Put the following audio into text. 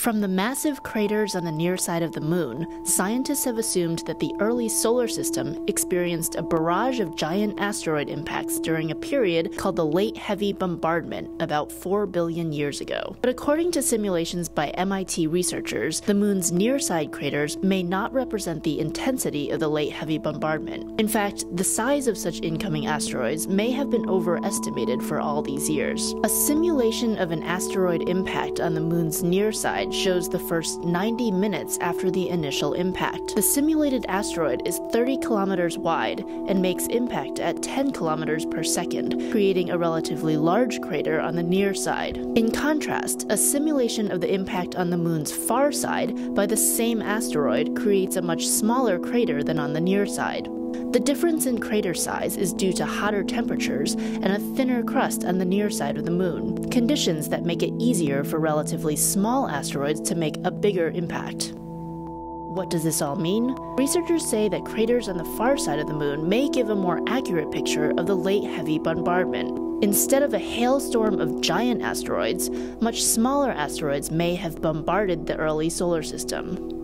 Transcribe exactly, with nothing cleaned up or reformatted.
From the massive craters on the near side of the moon, scientists have assumed that the early solar system experienced a barrage of giant asteroid impacts during a period called the Late Heavy Bombardment about four billion years ago. But according to simulations by M I T researchers, the moon's near side craters may not represent the intensity of the Late Heavy Bombardment. In fact, the size of such incoming asteroids may have been overestimated for all these years. A simulation of an asteroid impact on the moon's near side shows the first ninety minutes after the initial impact. The simulated asteroid is thirty kilometers wide and makes impact at ten kilometers per second, creating a relatively large crater on the near side. In contrast, a simulation of the impact on the moon's far side by the same asteroid creates a much smaller crater than on the near side. The difference in crater size is due to hotter temperatures and a thinner crust on the near side of the moon, conditions that make it easier for relatively small asteroids to make a bigger impact. What does this all mean? Researchers say that craters on the far side of the moon may give a more accurate picture of the Late Heavy Bombardment. Instead of a hailstorm of giant asteroids, much smaller asteroids may have bombarded the early solar system.